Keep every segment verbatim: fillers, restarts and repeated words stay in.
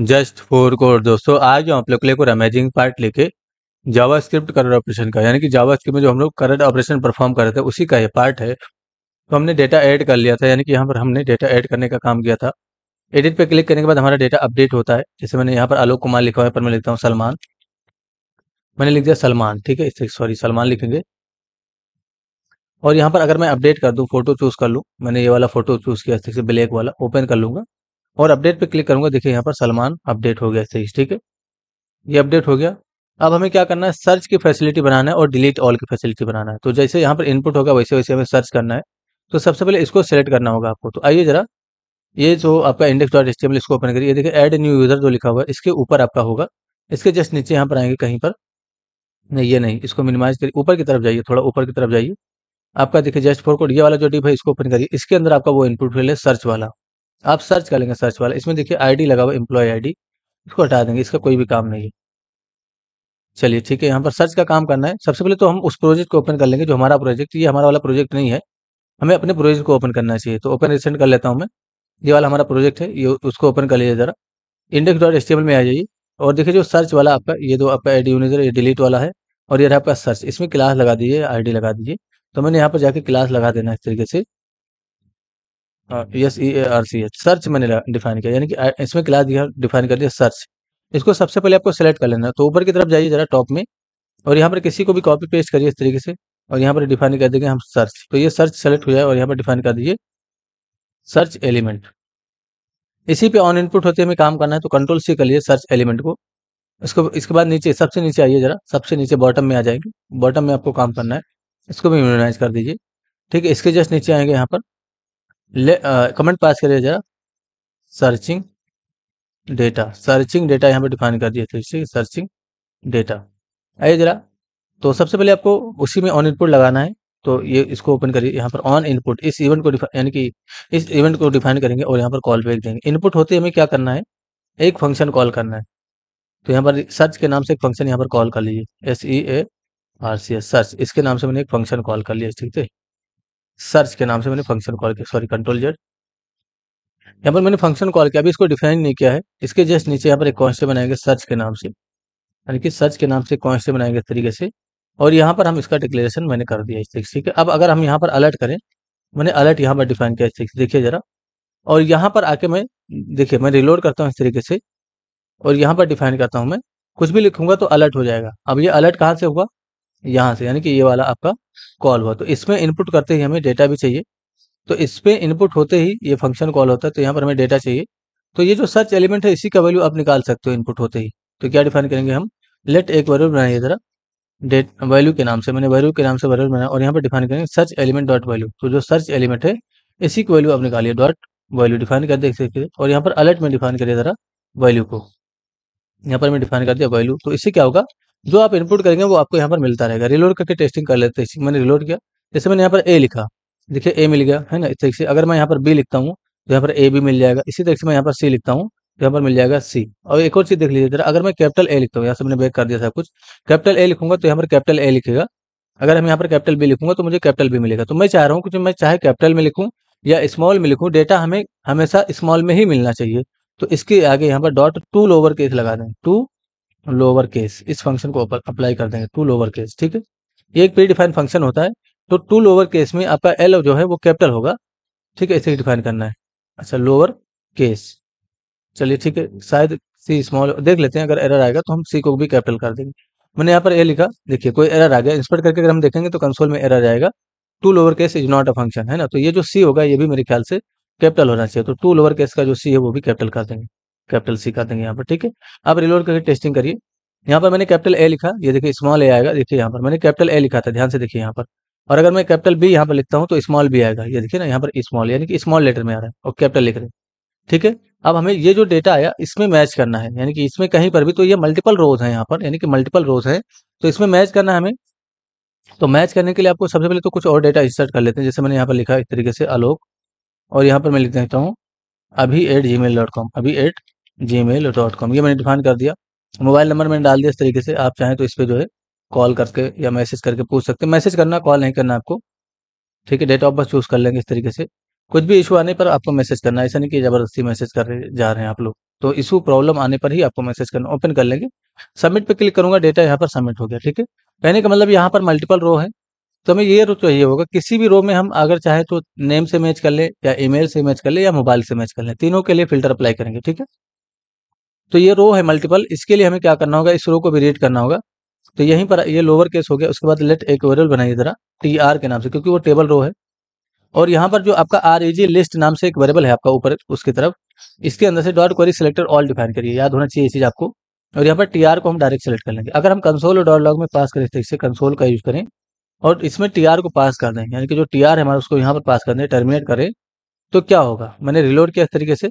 Just for code दोस्तों आ गया आप लोग के लिए कोई अमेजिंग पार्ट लेके जावास्क्रिप्ट करंट ऑपरेशन का, यानी कि जावास्क्रिप्ट में जो हम लोग करंट ऑपरेशन परफॉर्म कर रहे थे उसी का ये पार्ट है। तो हमने डेटा ऐड कर लिया था, यानी कि यहाँ पर हमने डेटा ऐड करने का काम किया था। एडिट पे क्लिक करने के बाद हमारा डेटा अपडेट होता है। जैसे मैंने यहाँ पर आलोक कुमार लिखा हुआ है, पर मैं लिखता हूँ सलमान, मैंने लिख दिया सलमान, ठीक है, इससे सॉरी सलमान लिखेंगे। और यहाँ पर अगर मैं अपडेट कर दूँ, फोटो चूज कर लूँ, मैंने ये वाला फोटो चूज किया इससे ब्लैक वाला, ओपन कर लूँगा और अपडेट पे क्लिक करूंगा। देखिए यहाँ पर सलमान अपडेट हो गया इससे, ठीक है, ये अपडेट हो गया। अब हमें क्या करना है, सर्च की फैसिलिटी बनाना है और डिलीट ऑल की फैसिलिटी बनाना है। तो जैसे यहाँ पर इनपुट होगा वैसे वैसे हमें सर्च करना है। तो सबसे पहले इसको सेलेक्ट करना होगा आपको। तो आइए जरा ये जो आपका index dot H T M L इसको ओपन करिए। देखिए ऐड न्यू यूजर जो लिखा हुआ है इसके ऊपर आपका होगा, इसके जस्ट नीचे यहाँ पर आएंगे कहीं पर, नहीं ये नहीं, इसको मिनिमाइज करिए, ऊपर की तरफ जाइए, थोड़ा ऊपर की तरफ जाइए, आपका देखिए जस्ट फॉर कोड ये वाला जो डिप है इसको ओपन करिए। इसके अंदर आपका वो इनपुट फील्ड है सर्च वाला, आप सर्च कर लेंगे सर्च वाला। इसमें देखिए आईडी लगा हुआ एम्प्लॉय आईडी, इसको हटा देंगे, इसका कोई भी काम नहीं है। चलिए ठीक है, यहाँ पर सर्च का काम करना है। सबसे पहले तो हम उस प्रोजेक्ट को ओपन कर लेंगे जो हमारा प्रोजेक्ट, ये हमारा वाला प्रोजेक्ट नहीं है, हमें अपने प्रोजेक्ट को ओपन करना चाहिए। तो ओपन रिसेंट कर लेता हूँ मैं, ये वाला हमारा प्रोजेक्ट है, ये उसको ओपन कर लीजिए। जरा index dot H T M L में आ जाइए और देखिए जो सर्च वाला आपका ये दो आपका आईडी यूजर, ये डिलीट वाला है और ये आपका सर्च, इसमें क्लास लगा दीजिए, आईडी लगा दीजिए। तो मैंने यहाँ पर जाके क्लास लगा देना इस तरीके से, S E A R C H search मैंने डिफाइन किया, यानी कि इसमें क्लास डिफाइन कर दिया सर्च। इसको सबसे पहले आपको सेलेक्ट कर लेना है। तो ऊपर की तरफ जाइए जरा टॉप में और यहाँ पर किसी को भी कॉपी पेस्ट करिए इस तरीके से और यहाँ पर डिफाइन कर देंगे हम सर्च। तो ये सर्च सेलेक्ट हो जाए और यहाँ पर डिफाइन कर दीजिए सर्च एलिमेंट। इसी पे ऑन इनपुट होते हमें काम करना है, तो कंट्रोल सी कर लिए सर्च एलिमेंट को। इसको इसके बाद नीचे सबसे नीचे आइए जरा, सबसे नीचे बॉटम में आ जाएंगे, बॉटम में आपको काम करना है, इसको भी मिनिमाइज कर दीजिए, ठीक है। इसके जस्ट नीचे आएंगे यहाँ पर ले आ, कमेंट पास करिए जरा सर्चिंग डेटा, सर्चिंग डेटा यहाँ पर डिफाइन कर दिया, ठीक है, सर्चिंग डेटा आइए जरा। तो सबसे पहले आपको उसी में ऑन इनपुट लगाना है, तो ये इसको ओपन करिए, यहाँ पर ऑन इनपुट इस इवेंट को यानी कि इस इवेंट को डिफाइन करेंगे और यहाँ पर कॉल बैक देंगे। इनपुट होते हमें क्या करना है, एक फंक्शन कॉल करना है। तो यहाँ पर सर्च के नाम से एक फंक्शन यहाँ पर कॉल कर लीजिए, S E A R C S search, इसके नाम से मैंने एक फंक्शन कॉल कर लिया, ठीक है, सर्च के नाम से मैंने फंक्शन कॉल किया, सॉरी कंट्रोल जेड, यहाँ पर मैंने फंक्शन कॉल किया। अभी इसको डिफाइन नहीं किया है। इसके जस्ट नीचे यहाँ पर एक कॉन्स्टेंट बनाएंगे सर्च के नाम से, यानी कि सर्च के नाम से कॉन्स्टेंट बनाएंगे इस तरीके से और यहाँ पर हम इसका डिक्लेरेशन मैंने कर दिया, ठीक है। अब अगर हम यहाँ पर अलर्ट करें, मैंने अलर्ट यहाँ पर डिफाइन किया, देखिए जरा, और यहाँ पर आके मैं देखिए मैं रिलोड करता हूँ इस तरीके से और यहाँ पर डिफाइन करता हूँ, मैं कुछ भी लिखूंगा तो अलर्ट हो जाएगा। अब ये अलर्ट कहाँ से हुआ, यहाँ से, यानी कि ये वाला आपका कॉल हुआ। तो इसमें इनपुट करते ही हमें डेटा भी चाहिए, तो इस पर इनपुट होते ही ये फंक्शन कॉल होता है, तो यहाँ पर हमें डेटा चाहिए। तो ये जो सर्च एलिमेंट है इसी का वैल्यू आप निकाल सकते हो इनपुट होते ही। तो क्या डिफाइन करेंगे हम, लेट एक वैल्यू बनाइए जरा डेट वैल्यू के नाम से, मैंने वैल्यू के नाम से वैल्यू बनाया और यहाँ पर डिफाइन करेंगे सर्च एलिमेंट डॉट वैल्यू। तो जो सर्च एलिमेंट है इसी की वैल्यू आप निकालिए, डॉट वैल्यू डिफाइन कर देखिए और यहाँ पर अलर्ट में डिफाइन करिए जरा वैल्यू को, यहाँ पर मैं डिफाइन कर दिया वैल्यू। तो इससे क्या होगा, जो आप इनपुट करेंगे वो आपको यहाँ पर मिलता रहेगा। रिलोड करके टेस्टिंग कर लेते हैं। मैंने रिलोड किया, जैसे मैंने यहाँ पर ए लिखा, देखिए ए मिल गया है ना, इस तरीके से। अगर मैं यहाँ पर बी लिखता हूँ तो यहाँ पर ए भी मिल जाएगा, इसी तरीके से मैं यहाँ पर सी लिखता हूँ यहाँ पर मिल जाएगा सी। और एक और चीज देख लीजिए जरा, अगर मैं कैपिटल ए लिखता हूँ, यहाँ से मैंने बैक कर दिया सब कुछ, कैपिटल ए लिखूंगा तो यहाँ पर कैपिटल ए लिखेगा, अगर हम यहाँ पर कैपिटल बी लिखूंगा तो मुझे कैपिटल बी मिलेगा। तो मैं चाह रहा हूँ कि मैं चाहे कैपिटल में लिखूँ या स्मॉल में लिखूँ, डेटा हमें हमेशा स्मॉल में ही मिलना चाहिए। तो इसके आगे यहाँ पर डॉट टू लोअर केस लगा दें, टू लोअर केस, इस फंक्शन को अप्लाई कर देंगे टू लोअर केस, ठीक है। ये एक प्री डिफाइन फंक्शन होता है। तो टू लोअर केस में आपका एल जो है वो कैपिटल होगा, ठीक है, इसे डिफाइन करना है। अच्छा लोअर केस, चलिए ठीक है, शायद सी स्मॉल देख लेते हैं, अगर एरर आएगा तो हम सी को भी कैपिटल कर देंगे। मैंने यहाँ पर ए लिखा, देखिए कोई एरर आ गया, इंस्पेक्ट करके अगर हम देखेंगे तो कंसोल में एरर आएगा, to lower case is not a function, है ना। तो ये जो सी होगा ये भी मेरे ख्याल से कैपिटल होना चाहिए, तो टू लोअर केस का जो सी है वो भी कैपिटल कर देंगे, कैपिटल सी कर देंगे यहाँ पर, ठीक है। आप रिलोड करके टेस्टिंग करिए, यहाँ पर मैंने कैपिटल ए लिखा, ये देखिए स्मॉल ए आएगा, देखिए यहाँ पर मैंने कैपिटल ए लिखा था, ध्यान से देखिए यहाँ पर। और अगर मैं कैपिटल बी यहाँ पर लिखता हूँ तो स्मॉल बी आएगा, ये देखिए ना यहाँ पर स्मॉल, यानी कि स्मॉल लेटर में आ रहा है और कैपिटल लिख रहे हैं, ठीक है। अब हमें ये जो डेटा आया इसमें मैच करना है, यानी कि इसमें कहीं पर भी, तो ये मल्टीपल रोज है यहाँ पर, यानी कि मल्टीपल रोज है, तो इसमें मैच करना है हमें। तो मैच करने के लिए आपको सबसे पहले तो कुछ और डेटा इंसर्ट कर लेते हैं, जैसे मैंने यहाँ पर लिखा इस तरीके से आलोक और यहाँ पर मैं लिख देता हूँ Abhi at gmail dot com, Abhi at gmail dot com, ये मैंने डिफाइन कर दिया। मोबाइल नंबर मैंने डाल दिया इस तरीके से, आप चाहें तो इस पर जो है कॉल करके या मैसेज करके पूछ सकते हैं, मैसेज करना, कॉल नहीं करना आपको, ठीक है। डेट ऑफ बर्थ चूज कर लेंगे इस तरीके से, कुछ भी इशू आने पर आपको मैसेज करना है, ऐसा नहीं कि जबरदस्ती मैसेज कर जा रहे हैं आप लोग। तो इशू प्रॉब्लम आने पर ही आपको मैसेज करना। ओपन कर लेंगे, सबमिट पे क्लिक करूंगा, डेटा यहाँ पर सबमिट हो गया। ठीक है, कहने का मतलब यहाँ पर मल्टीपल रो है तो हमें ये रो चाहिए होगा। किसी भी रो में हम अगर चाहे तो नेम से मैच कर ले या ईमेल से मैच कर ले या मोबाइल से मैच कर ले, तीनों के लिए फिल्टर अप्लाई करेंगे। ठीक है, तो ये रो है मल्टीपल, इसके लिए हमें क्या करना होगा, इस रो को भी रीड करना होगा। तो यहीं पर ये लोअर केस हो गया, उसके बाद लेट एक वेरिएबल बनाइए जरा टी आर के नाम से, क्योंकि वो टेबल रो है। और यहाँ पर जो आपका आर ई जी लिस्ट नाम से एक वेरिएबल है आपका ऊपर उसकी तरफ, इसके अंदर से dot query selector all define करिए, याद होना चाहिए ये चीज़ आपको। और यहाँ पर टी आर को हम डायरेक्ट सेलेक्ट कर लेंगे। अगर हम कंसोल और डॉट लॉग में पास करें इस तरीके से, कंसोल का यूज करें और इसमें टी आर को पास कर दें, यानी कि जो टी आर है हमारा उसको यहाँ पर पास कर दें, टर्मिनेट करें, तो क्या होगा, मैंने रिलोड किया इस तरीके से।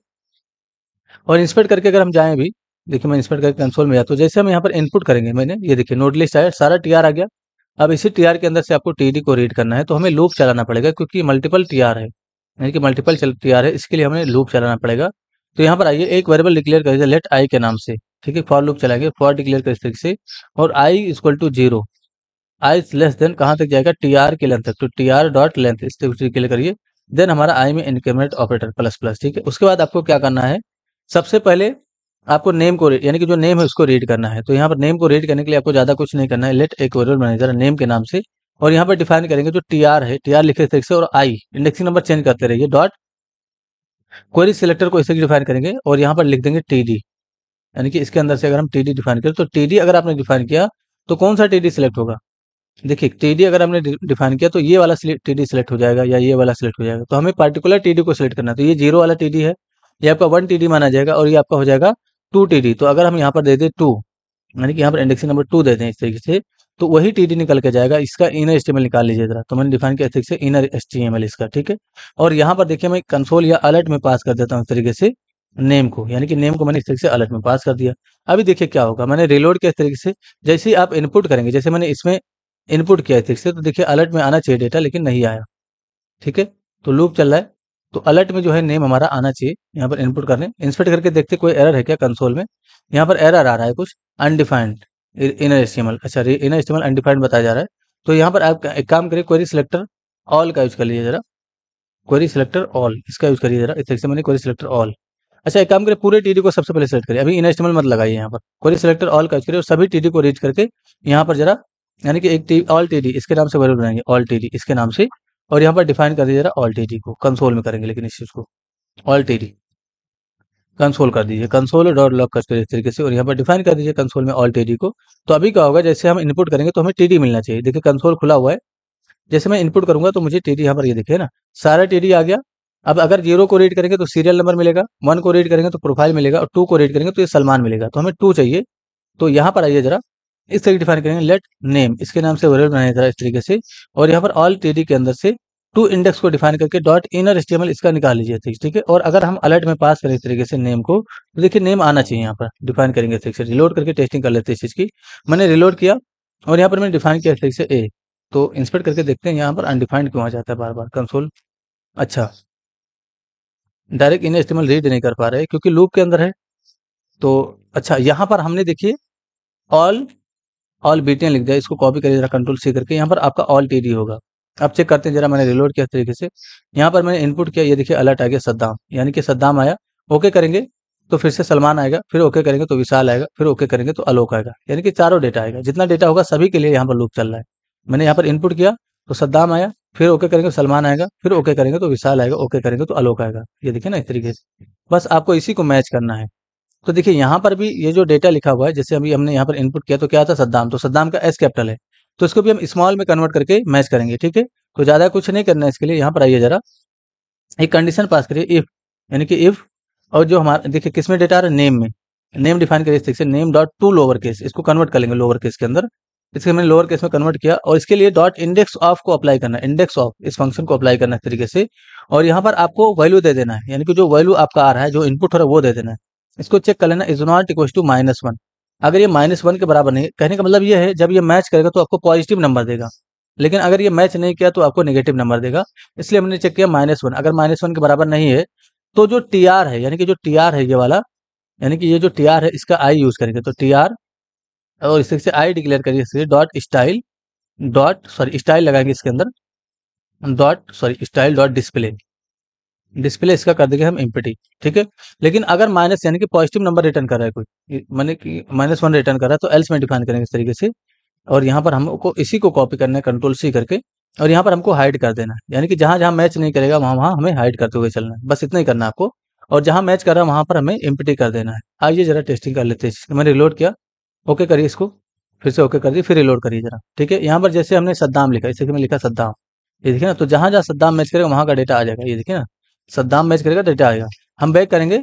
और इंस्पेक्ट करके अगर हम जाएँ भी, देखिए मैं इंस्पेक्ट करके कंसोल में जाता हूँ, जैसे हम यहाँ पर इनपुट करेंगे, मैंने ये देखिए नोड लिस्ट आया, सारा टी आर आ गया। अब इसी टी आर के अंदर से आपको टी डी को रीड करना है, तो हमें लूप चलाना पड़ेगा, क्योंकि मल्टीपल टी आर है, यानी कि मल्टीपल टी आर है, इसके लिए हमें लूप चलाना पड़ेगा। तो यहाँ पर आइए एक वेरिएबल डिक्लेयर करिए लेट आई के नाम से। ठीक है, फॉर लूप चलाएंगे, फॉर डिक्लेयर कर इस तरीके से, और i equal to zero, i less than कहाँ तक जाएगा, टी आर के लेंथ तक, तो टी आर डॉट लेंथ इस तरीके से क्लियर करिए। देन हमारा आई में इंक्रीमेंट ऑपरेटर प्लस प्लस। ठीक है, उसके बाद आपको क्या करना है, सबसे पहले आपको नेम को, यानी कि जो नेम है उसको रीड करना है। तो यहाँ पर नेम को रीड करने के लिए आपको ज्यादा कुछ नहीं करना है, लेट एक वेरिएबल मैनेजर नेम के नाम से, और यहाँ पर डिफाइन करेंगे जो टी आर है, टी आर लिखे इस तरीके से, और आई इंडेक्सिंग नंबर चेंज करते रहिए, डॉट क्वेरी सिलेक्टर को इसे डिफाइन करेंगे और यहाँ पर लिख देंगे टी डी, यानी कि इसके अंदर से अगर हम टी डी डिफाइन करें तो टी डी अगर आपने डिफाइन किया तो कौन सा टी डी सिलेक्ट होगा, देखिए टी डी अगर हमने डिफाइन किया तो ये वाला टी डी सिलेक्ट हो जाएगा या ये वाला सिलेक्ट हो जाएगा। तो हमें पर्टिकुलर टी डी को सिलेक्ट करना है, तो ये जीरो वाला टी डी है, ये आपका वन टी डी माना जाएगा, और ये आपका हो जाएगा टू टी डी। तो अगर हम यहाँ पर दे दें टू, यानी कि यहाँ पर इंडेक्सिंग नंबर टू दे दें इस तरीके से, तो वही टी डी निकल के जाएगा। इसका inner H T M L निकाल लीजिए जरा, तो मैंने डिफाइन किया इस तरीके से inner H T M L इसका। ठीक है, और यहाँ पर देखिए मैं कंसोल या अलर्ट में पास कर देता हूँ इस तरीके से नेम को, यानी कि नेम को मैंने इस तरीके से अलर्ट में पास कर दिया। अभी देखिए क्या होगा, मैंने रिलोड किया इस तरीके से, जैसे ही आप इनपुट करेंगे, जैसे मैंने इसमें इनपुट किया इस तरीके से, तो देखिए अलर्ट में आना चाहिए डेटा, लेकिन नहीं आया। ठीक है, तो लूप चल रहा है, तो अलर्ट में जो है नेम हमारा आना चाहिए। यहाँ पर इनपुट करने इंस्पेक्ट करके देखते कोई एरर है क्या कंसोल में, यहाँ पर एरर आ रहा है कुछ अनडिफाइंड इनर एचटीएमएल, अच्छा इनर एचटीएमएल अनडिफाइंड बताया जा रहा है। तो यहाँ पर आप एक काम करिए, क्वेरी सिलेक्टर ऑल का यूज कर लीजिए जरा, क्वेरी सिलेक्टर ऑल इसका यूज करिए जरा, इस तरीके से मैंने क्वेरी सिलेक्टर ऑल। अच्छा एक काम करिए, पूरे टीडी को सबसे पहले सिलेक्ट करिए, अभी इनर एचटीएमएल मत लगाइए, यहाँ पर क्वेरी सिलेक्टर ऑल का यूज करिए और सभी टीडी को रीड करके यहाँ पर जरा, यानी कि एक ऑल टीडी इसके नाम से वेरिएबल बनाएंगे, ऑल टीडी इसके नाम से, और यहाँ पर डिफाइन कर दीजिए जरा ऑल टी डी को, कंसोल में करेंगे लेकिन इस चीज को ऑल टी डी कंसोल कर दीजिए, कंसोल डॉट लॉग कर इस तरीके से, और यहाँ पर डिफाइन कर दीजिए कंसोल में ऑल टी डी को। तो अभी क्या होगा, जैसे हम इनपुट करेंगे तो हमें टी डी मिलना चाहिए। देखिए कंसोल खुला हुआ है, जैसे मैं इनपुट करूंगा तो मुझे टी डी यहाँ पर ये देखिए ना सारा टी डी आ गया। अब अगर जीरो को रीड करेंगे तो सीरियल नंबर मिलेगा, वन को रीड करेंगे तो प्रोफाइल मिलेगा, और टू को रीड करेंगे तो ये सलमान मिलेगा। तो हमें टू चाहिए, तो यहाँ पर आइए जरा इस तरीके डिफाइन करेंगे लेट नेम इसके नाम से वेरिएबल बनाया जरा इस तरीके से, और यहाँ पर ऑल टी डी के अंदर से टू इंडेक्स को डिफाइन करके डॉट इनर एचटीएमएल इसका निकाल लीजिए। ठीक है, और अगर हम अलर्ट में पास करें इस तरीके से नेम को, तो देखिए नेम आना चाहिए। यहाँ पर डिफाइन करेंगे इस तरीके से, रिलोड करके टेस्टिंग कर लेते हैं इस चीज़ की। मैंने रिलोड किया और यहाँ पर मैंने डिफाइन किया इस तरीके से ए, तो इंस्पेक्ट करके देखते हैं यहाँ पर अनडिफाइंड क्यों आ जाता है बार बार कंसोल। अच्छा डायरेक्ट इनर एचटीएमएल रीड नहीं कर पा रहे क्योंकि लूप के अंदर है। तो अच्छा यहाँ पर हमने देखिए ऑल ऑल बीटियाँ लिख दिया, इसको कॉपी करिए जरा कंट्रोल सी करके, यहाँ पर आपका ऑल टी डी होगा। अब चेक करते हैं जरा, मैंने रिलोड किया इस तरीके से, यहाँ पर मैंने इनपुट किया, ये देखिए अलर्ट आ गया सद्दाम, यानी कि सद्दाम आया। ओके करेंगे तो फिर से सलमान आएगा, फिर ओके करेंगे तो विशाल आएगा, फिर ओके करेंगे तो आलोक आएगा, यानी कि चारों डेटा आएगा, जितना डेटा होगा सभी के लिए यहाँ पर लूप चल रहा है। मैंने यहाँ पर इनपुट किया तो सद्दाम आया, फिर ओके करेंगे तो सलमान आएगा, फिर ओके करेंगे तो विशाल आएगा, ओके करेंगे तो आलोक आएगा। ये देखिए ना इस तरीके से, बस आपको इसी को मैच करना है। तो देखिए यहाँ पर भी ये जो डेटा लिखा हुआ है, जैसे अभी हमने यहाँ पर इनपुट किया तो क्या था सद्दाम, तो सद्दाम का एस कैपिटल है, तो इसको भी हम स्मॉल में कन्वर्ट करके मैच करेंगे। ठीक है, तो ज़्यादा कुछ नहीं करना है इसके लिए। यहाँ पर आइए जरा एक कंडीशन पास करिए इफ, यानी कि इफ, और जो हमारा देखिए किस में डेटा आ रहा है नेम में, नेम डिफाइन करिए इस तरीके से name dot to lower case, इसको कन्वर्ट कर लेंगे लोअर केस के अंदर, इसके मैंने लोअर केस में कन्वर्ट किया, और इसके लिए डॉट इंडेक्स ऑफ को अप्लाई करना है, इंडेक्स ऑफ इस फंक्शन को अप्लाई करना है इस तरीके से, और यहाँ पर आपको वैल्यू दे देना है, यानी कि जो वैल्यू आपका आ रहा है जो इनपुट हो रहा है वो दे देना है। इसको चेक कर लेना is not equal to minus one, अगर ये माइनस वन के बराबर नहीं, कहने का मतलब ये है जब ये मैच करेगा तो आपको पॉजिटिव नंबर देगा, लेकिन अगर ये मैच नहीं किया तो आपको नेगेटिव नंबर देगा, इसलिए हमने चेक किया माइनस वन। अगर माइनस वन के बराबर नहीं है तो जो टी आर है, यानी कि जो टी आर है ये वाला, यानी कि ये जो टी आर है इसका आई यूज करेंगे, तो टी आर और इस तरीके से आई डिक्लेयर करिए dot style dot sorry style लगाएंगे इसके अंदर dot sorry style dot display, display इसका कर देंगे हम एम्प्टी, ठीक है। लेकिन अगर माइनस यानी कि पॉजिटिव नंबर रिटर्न कर रहा है कोई, मैंने कि माइनस वन रिटर्न कर रहा है, तो एल्स में डिफाइन करेंगे इस तरीके से। और यहाँ पर हमको इसी को कॉपी करना है कंट्रोल सी करके, और यहाँ पर हमको हाइड कर देना है, यानी कि जहाँ जहाँ मैच नहीं करेगा वहाँ वहाँ हमें हाइड करते हुए चलना है, बस इतना ही करना है आपको। और जहाँ मैच कर रहा है वहाँ पर हमें एम्प्टी कर देना है। आइए जरा टेस्टिंग कर लेते हैं। मैंने रिलोड किया, ओके करिए, इसको फिर से ओके कर दिए, फिर रिलोड करिए जरा, ठीक है। यहाँ पर जैसे हमने सद्दाम लिखा, इसे मैं लिखा सद्दाम, ये देखिए ना, तो जहाँ जहाँ सद्दाम मैच करेगा वहाँ का डेटा आ जाएगा, ये देखिए ना, सद्दाम मैच करेगा डेटा आएगा। हम बैक करेंगे,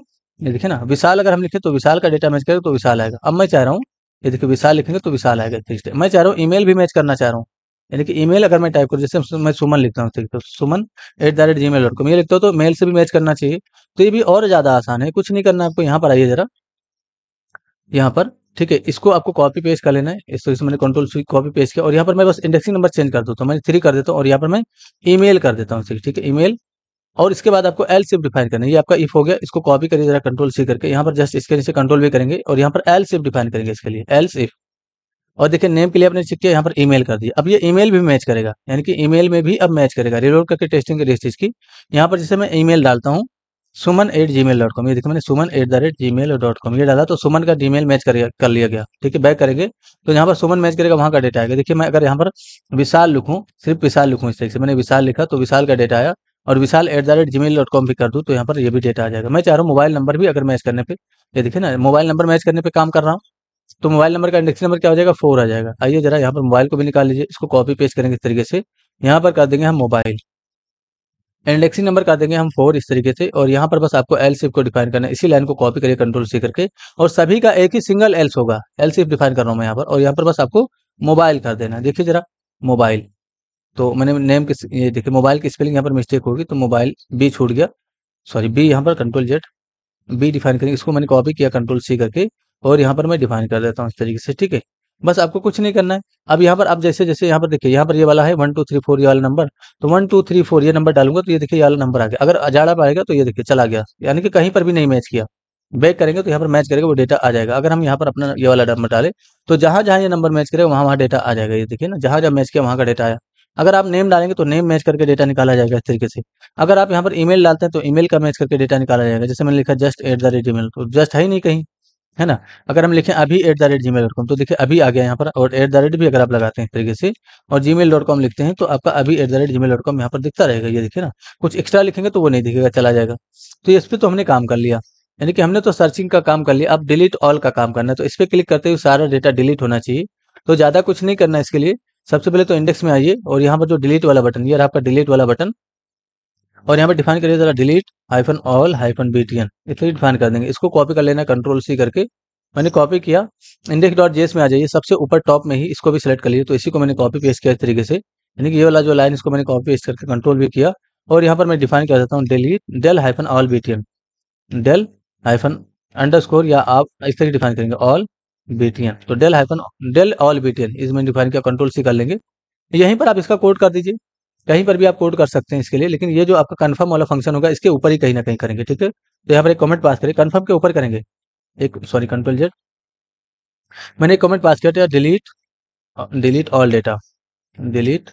ये देखिए ना, विशाल अगर हम लिखे तो विशाल का डेटा मैच करेगा तो विशाल आएगा। अब मैं चाह रहा हूँ, ये देखिए विशाल लिखेंगे तो विशाल आएगा। मैं चाह रहा हूँ ईमेल भी मैच करना चाह रहा हूँ, यानी कि ईमेल अगर मैं टाइप करूँ, जैसे मैं सुमन लिखता हूँ, तो Suman at the rate gmail dot com ये लिखता हूँ, तो मेल से भी मैच करना चाहिए। तो ये भी और ज़्यादा आसान है, कुछ नहीं करना आपको। यहाँ पर आइए जरा, यहाँ पर, ठीक है, इसको आपको कॉपी पेस्ट कर लेना है। इस तो इसमें मैंने कंट्रोल सी कॉपी पेस्ट किया, और यहाँ पर मैं बस इंडेक्सिंग नंबर चेंज कर दूँ, तो मैं थ्री कर देता हूँ, और यहाँ पर मैं ईमेल कर देता हूँ, ठीक है, ईमेल। और इसके बाद आपको एल सिर्फ डिफाइन करना है, ये आपका इफ हो गया। इसको कॉपी करिए जरा कंट्रोल सी करके, यहाँ पर जस्ट इसके नीचे कंट्रोल भी करेंगे, और यहाँ पर एल सिर्फ डिफाइन करेंगे इसके लिए, एल सिर्फ। और देखिए नेम के लिए आपने चेक किया, यहाँ पर ईमेल कर दिया। अब ये ईमेल भी मैच करेगा, यानी कि ईमेल में भी अब मैच करेगा। रिलोड करके टेस्टिंग के रेस्ट इसकी, यहाँ पर जैसे मैं ईमेल डालता हूँ Suman at gmail dot com, ये देखिए मैंने Suman at the rate gmail dot com ये डाला, तो सुमन का जी मेल मैच करेगा, कर लिया गया, ठीक है। बैक करेंगे तो यहाँ पर सुमन मैच करेगा, वहाँ का डेटा आएगा। देखिए मैं अगर यहाँ पर विशाल लिखूँ, सिर्फ विशाल लिखूँ, इस तरीके से मैंने विशाल लिखा तो विशाल का डेटा आया, और Vishal at the rate gmail dot com भी कर दूँ तो यहाँ पर ये भी डेटा आ जाएगा। मैं चाह रहा हूँ मोबाइल नंबर भी अगर मैच करने पर, ये देखिए ना, मोबाइल नंबर मैच करने पर काम कर रहा हूँ, तो मोबाइल नंबर का इंडेक्स नंबर क्या हो जाएगा, फोर आ जाएगा। आइए जरा यहाँ पर मोबाइल को भी निकाल लीजिए, इसको कॉपी पेस्ट करेंगे इस तरीके से, यहाँ पर कर देंगे हम मोबाइल, इंडेक्सिंग नंबर कर देंगे हम फोर इस तरीके से। और यहाँ पर बस आपको एल सिर्फ को डिफाइन करना है, इसी लाइन को कॉपी करिए कंट्रोल सी करके, और सभी का एक ही सिंगल एल्स होगा, एल सिर्फ डिफाइन कर रहा हूँ मैं यहाँ पर। और यहाँ पर बस आपको मोबाइल कर देना है, देखिए जरा मोबाइल, तो मैंने नेम के, ये देखिए मोबाइल की स्पेलिंग यहाँ पर मिस्टेक होगी, तो मोबाइल बी छूट गया, सॉरी बी, यहाँ पर कंट्रोल जेड बी डिफाइन करेंगे, इसको मैंने कॉपी किया कंट्रोल सी करके, और यहाँ पर मैं डिफाइन कर देता हूँ इस तरीके से, ठीक है। बस आपको कुछ नहीं करना है। अब यहाँ पर आप जैसे जैसे यहाँ पर देखिए, यहाँ पर ये वाला है वन टू थ्री फोर ये वाला नंबर, तो वन टू थ्री फोर ये नंबर डालूंगा तो ये देखिए ये वाला नंबर आ गया। अगर अजाड़ा पाएगा तो ये देखिए चला गया, यानी कि कहीं पर भी नहीं मैच किया। बैक करेंगे तो यहाँ पर मैच करेगा, वो डेटा आ जाएगा। अगर हम यहाँ पर अपना ये वाला नंबर डालें तो जहाँ जहाँ ये नंबर मैच करेगा वहाँ वहाँ डेटा आ जाएगा, ये देखिए ना, जहाँ जहाँ मैच किया वहाँ का डेटा आया। अगर आप नेम डालेंगे तो नेम मैच करके डेटा निकाला जाएगा इस तरीके से। अगर आप यहाँ पर ईमेल डालते हैं तो ईमेल का मैच करके डेटा निकाला जाएगा, जैसे मैंने लिखा just at the rate email, तो जस्ट है ही नहीं कहीं, है ना। अगर हम लिखें Abhi at the rate gmail dot com तो देखिए अभी आ गया यहाँ पर, और एट द रेट भी अगर आप लगाते हैं इस तरीके से और जी मेल डॉट कॉम लिखते हैं तो आपका Abhi at the rate gmail dot com यहाँ पर दिखता रहेगा, ये देखिए ना। कुछ एक्स्ट्रा लिखेंगे तो वो नहीं दिखेगा, चला जाएगा। तो इस पर तो हमने काम कर लिया, यानी कि हमने तो सर्चिंग का काम कर लिया। अब डिलीट ऑल का काम करना है, तो इस पर क्लिक करते हुए सारा डेटा डिलीट होना चाहिए। तो ज़्यादा कुछ नहीं करना इसके लिए। सबसे पहले तो इंडेक्स में आइए और यहाँ पर जो डिलीट वाला बटन, ये आपका डिलीट वाला बटन, और यहाँ पर डिफाइन करिए जरा delete hyphen all hyphen B T N, इसलिए डिफाइन कर देंगे। इसको कॉपी कर लेना कंट्रोल सी करके, मैंने कॉपी किया। इंडेक्स डॉट जेएस में आ जाइए, सबसे ऊपर टॉप में ही इसको भी सिलेक्ट कर लीजिए। तो इसी को मैंने कॉपी पेस्ट किया इस तरीके से, यानी कि ये वाला जो लाइन इसको मैंने कॉपी पेस्ट करके कंट्रोल भी किया, और यहाँ पर मैं डिफाइन कर देता हूँ delete del hyphen all B T N, del hyphen underscore, या आप इस तरीके डिफाइन करेंगे ऑल बी टी एन, तो del hyphen del all B T N इसमें डिफाइन किया, कंट्रोल सी कर लेंगे। यहीं पर आप इसका कोड कर दीजिए, कहीं पर भी आप कोड कर सकते हैं इसके लिए, लेकिन ये जो आपका कंफर्म वाला फंक्शन होगा इसके ऊपर ही कहीं ना कहीं करेंगे, ठीक है। तो यहाँ पर एक कमेंट पास करें, कंफर्म के ऊपर करेंगे एक, सॉरी कंट्रोल जेड, मैंने एक कमेंट पास किया delete delete all data, delete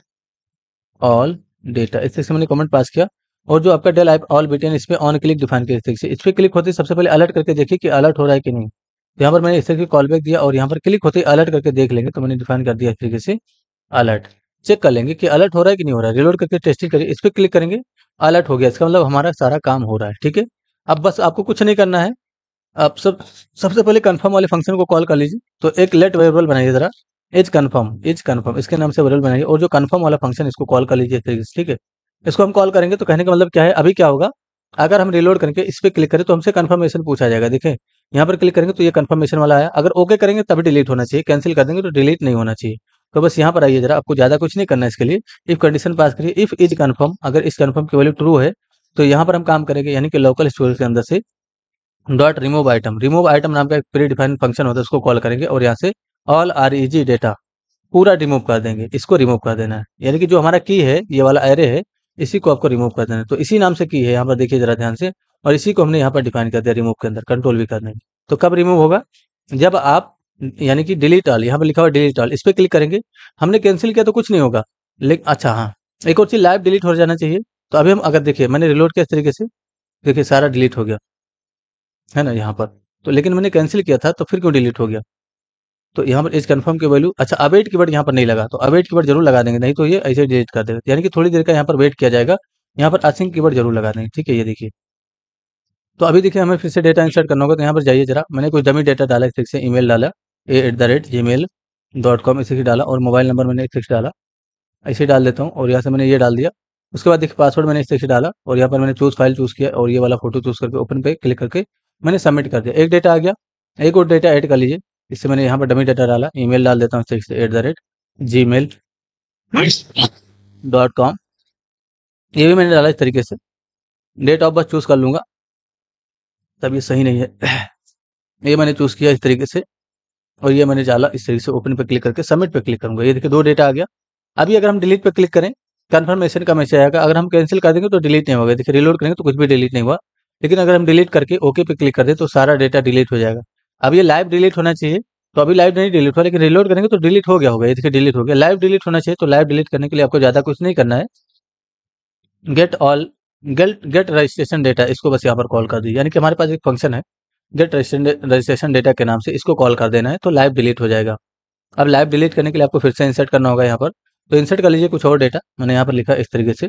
all data, इस तरह से मैंने कमेंट पास किया। और जो आपका del all B T N इस पर ऑन क्लिक डिफाइन किया, इस तरह से इस पर क्लिक होते सबसे पहले अलर्ट करके देखिए कि अलर्ट हो रहा है कि नहीं। यहाँ पर मैंने इस तरह से कॉल बैक दिया और यहाँ पर क्लिक होते अलर्ट करके देख लेंगे, तो मैंने डिफाइन कर दिया इस तरीके से अलर्ट, चेक कर लेंगे कि अलर्ट हो रहा है कि नहीं हो रहा है। रिलोड करके टेस्टिंग करिए, इस पर क्लिक करेंगे, अलर्ट हो गया, इसका मतलब हमारा सारा काम हो रहा है, ठीक है। अब बस आपको कुछ नहीं करना है। आप सब सबसे पहले कंफर्म वाले फंक्शन को कॉल कर लीजिए, तो एक लेट वेरिएबल बनाइए जरा, एज कन्फर्म, एज कन्फर्म इसके नाम से वेरिएबल बनाइए, और जो कन्फर्म वाला फंक्शन इसको कॉल कर लीजिए इस तरीके से, ठीक है। इसको हम कॉल करेंगे तो कहने का मतलब क्या है, अभी क्या होगा, अगर हम रिलोड करके इस पर क्लिक करें तो हमसे कन्फर्मेशन पूछा जाएगा। देखें यहाँ पर क्लिक करेंगे तो ये कन्फर्मेशन वाला आया, अगर ओके करेंगे तभी डिलीट होना चाहिए, कैंसिल कर देंगे तो डिलीट नहीं होना चाहिए। तो बस यहाँ पर आइए जरा, आपको ज़्यादा कुछ नहीं करना है इसके लिए। इफ़ कंडीशन पास करिए, इफ़ इज कन्फर्म, अगर इस कन्फर्म की वैल्यू ट्रू है तो यहाँ पर हम काम करेंगे, यानी कि लोकल स्टोरेज के अंदर से dot remove item, remove item नाम का एक प्री डिफाइंड फंक्शन होता है, उसको कॉल करेंगे और यहाँ से all R E G data पूरा रिमूव कर देंगे, इसको रिमूव कर देना है। यानी कि जो हमारा की है, ये वाला एरे है, इसी को आपको रिमूव कर देना है। तो इसी नाम से की है, यहाँ पर देखिए जरा ध्यान से, और इसी को हमने यहाँ पर डिफाइन कर दिया रिमूव के अंदर, कंट्रोल भी कर देंगे। तो कब रिमूव होगा, जब आप यानी कि डिलीट ऑल, यहाँ पर लिखा हुआ डिलीट ऑल, इस पर क्लिक करेंगे। हमने कैंसिल किया तो कुछ नहीं होगा, लेकिन अच्छा हाँ, एक और चीज़ लाइव डिलीट हो जाना चाहिए। तो अभी हम अगर देखिए मैंने रिलोड किया इस तरीके से, देखिए सारा डिलीट हो गया है ना यहाँ पर। तो लेकिन मैंने कैंसिल किया था तो फिर क्यों डिलीट हो गया? तो यहाँ पर इज कन्फर्म की वैल्यू, अच्छा अवेट की वर्ड यहाँ पर नहीं लगा, तो अवेट की वर्ड जरूर लगा देंगे, नहीं तो ये ऐसे डिलीट कर देगा। यानी कि थोड़ी देर का यहाँ पर वेट किया जाएगा, यहाँ पर असिंक की वर्ड जरूर लगा देंगे। ठीक है, ये देखिए। तो अभी देखिए हमें फिर से डेटा इंसर्ट करना होगा, तो यहाँ पर जाइए जरा। मैंने कुछ डमी डेटा डाला, एक से ईमेल डाला A at the rate gmail dot com इसी डाला, और मोबाइल नंबर मैंने एक डाला, ऐसे डाल देता हूँ। और यहाँ से मैंने ये डाल दिया, उसके बाद देखिए पासवर्ड मैंने इस डाला, और यहाँ पर मैंने चूज फाइल चूज किया और ये वाला फोटो चूज करके ओपन पे क्लिक करके मैंने सबमिट कर दिया। एक डेटा आ गया, एक और डेटा ऐड कर लीजिए। इससे मैंने यहाँ पर डमी डाटा डाला, ईमेल डाल देता हूँ six at the rate gmail dot com, ये भी मैंने डाला इस तरीके से। डेट ऑफ बर्थ चूज कर लूँगा, तब ये सही नहीं है। ये मैंने चूज किया इस तरीके से और ये मैंने डाला इस तरीके से। ओपन पे क्लिक करके सबमिट पे क्लिक करूँगा, ये देखिए दो डेटा आ गया। अभी अगर हम डिलीट पे क्लिक करें कन्फर्मेशन का मैसेज आएगा, अगर हम कैंसिल कर देंगे तो डिलीट नहीं होगा। देखिए रिलोड करेंगे तो कुछ भी डिलीट नहीं हुआ, लेकिन अगर हम डिलीट करके ओके पे क्लिक कर दें तो सारा डेटा डिलीट हो जाएगा। अब ये लाइव डिलीट होना चाहिए, तो अभी लाइव नहीं डिलीट हुआ, लेकिन रिलोड करेंगे तो डिलीट हो गया होगा। ये देखिए डिलीट हो गया। लाइव डिलीट होना चाहिए, तो लाइव डिलीट करने के लिए आपको ज़्यादा कुछ नहीं करना है। Get all get get registration data, इसको बस यहाँ पर कॉल कर दीजिए। यानी कि हमारे पास एक फंक्शन है गेट रजिस्ट्रेशन डेटा के नाम से, इसको कॉल कर देना है तो लाइव डिलीट हो जाएगा। अब लाइव डिलीट करने के लिए आपको फिर से इंसर्ट करना होगा यहाँ पर, तो इंसर्ट कर लीजिए कुछ और डेटा। मैंने यहाँ पर लिखा इस तरीके से,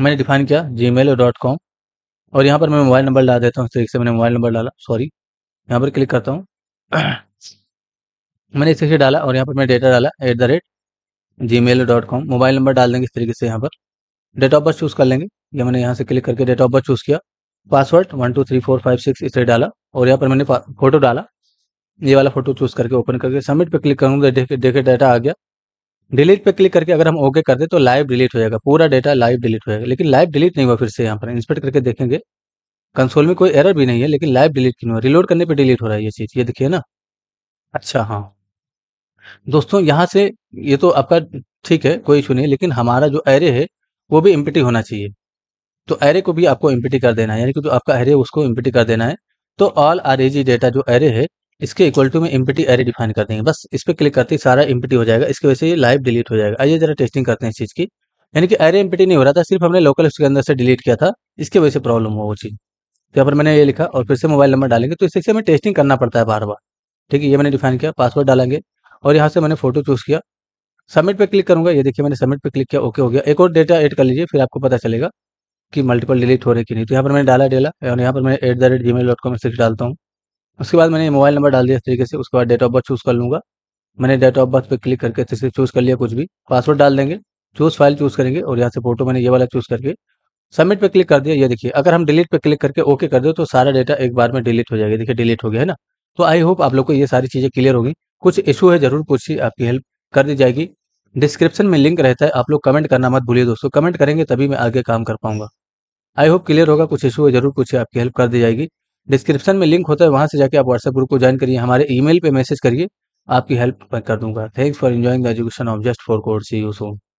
मैंने डिफाइन किया जी मेल डॉट कॉम, और यहाँ पर मैं मोबाइल नंबर डाल देता हूँ इस तरीके से। मैंने मोबाइल नंबर डाला, सॉरी यहाँ पर क्लिक करता हूँ, मैंने इस तरीके से डाला और यहाँ पर मैं डेटा डाला at the rate gmail dot com. Mobile number डाल देंगे इस तरीके से, यहाँ पर डेट ऑफ बर्थ चूज़ कर लेंगे, या मैंने यहाँ से क्लिक करके डेट ऑफ बर्थ चूज़ किया। Password one two three four five six इस तरह डाला, और यहाँ पर मैंने फोटो डाला, ये वाला फोटो चूज़ करके ओपन करके सबमिट पर क्लिक करूँगा। देखे डाटा आ गया। डिलीट पे क्लिक करके अगर हम ओके कर दे तो लाइव डिलीट हो जाएगा, पूरा डेटा लाइव डिलीट हो जाएगा। लेकिन लाइव डिलीट नहीं हुआ। फिर से यहाँ पर इंस्पेक्ट करके देखेंगे, कंसोल में कोई एरर भी नहीं है, लेकिन लाइव डिलीट क्यों हुआ? रिलोड करने पे डिलीट हो रहा है ये चीज़, ये देखिए ना। अच्छा हाँ दोस्तों, यहाँ से ये तो आपका ठीक है, कोई इशू नहीं, लेकिन हमारा जो एरे है वो भी एम्प्टी होना चाहिए। तो एरे को भी आपको एम्प्टी कर देना है, यानी कि जो आपका एरे है उसको एम्प्टी कर देना है। तो ऑल आरएजी डेटा जो एरे है इसके इक्वल टू में एम्प्टी एरे डिफाइन कर देंगे। बस इस पर क्लिक करते ही सारा एम्प्टी हो जाएगा, इसकी वजह से ये लाइव डिलीट हो जाएगा। आइए जरा टेस्टिंग करते हैं इस चीज़ की। यानी कि एरे एम्प्टी नहीं हो रहा था, सिर्फ हमने लोकल उसके अंदर से डिलीट किया था, इसकी वजह से प्रॉब्लम हुआ वो चीज़। तो यहाँ पर मैंने ये लिखा और फिर से मोबाइल नंबर डालेंगे, तो इससे हमें टेस्टिंग करना पड़ता है बार बार। ठीक है, ये मैंने डिफाइन किया, पासवर्ड डालेंगे और यहाँ से मैंने फोटो चूज़ किया। सबमिट पर क्लिक करूँगा, ये देखिए मैंने सबमिट पर क्लिक किया, ओके हो गया। एक और डेटा ऐड कर लीजिए, फिर आपको पता चलेगा कि मल्टीपल डिलीट हो रही कि नहीं। तो यहाँ पर मैंने डाला डेला और यहाँ पर मैं at the rate gmail dot com से डालता हूँ। उसके बाद मैंने मोबाइल नंबर डाल दिया इस तरीके से। उसके बाद डेट ऑफ बर्थ चूज़ कर लूँगा, मैंने डेट ऑफ बर्थ पे क्लिक करके इस चूज़ कर लिया कुछ भी। पासवर्ड डाल देंगे, चूज़ फाइल चूज़ करेंगे और यहाँ से फोटो मैंने ये वाला चूज़ करके सबमिट पे क्लिक कर दिया। ये देखिए, अगर हम डिलीट पे क्लिक करके ओके कर दो तो सारा डेटा एक बार में डिलीट हो जाएगा। देखिए डिलीट हो गया है ना। तो आई होप आप लोग को ये सारी चीज़ें क्लियर होगी। कुछ इशू है ज़रूर पूछिए, आपकी हेल्प कर दी जाएगी। डिस्क्रिप्शन में लिंक रहता है, आप लोग कमेंट करना मत भूलिए दोस्तों, कमेंट करेंगे तभी मैं आगे काम कर पाऊँगा। आई होप क्लियर होगा। कुछ इशू है ज़रूर पूछिए, आपकी हेल्प कर दी जाएगी। डिस्क्रिप्शन में लिंक होता है, वहाँ से जाके आप व्हाट्सएप ग्रुप को ज्वाइन करिए, हमारे ईमेल पे मैसेज करिए, आपकी हेल्प मैं कर दूंगा। Thanks for enjoying the education of just for code. See you soon.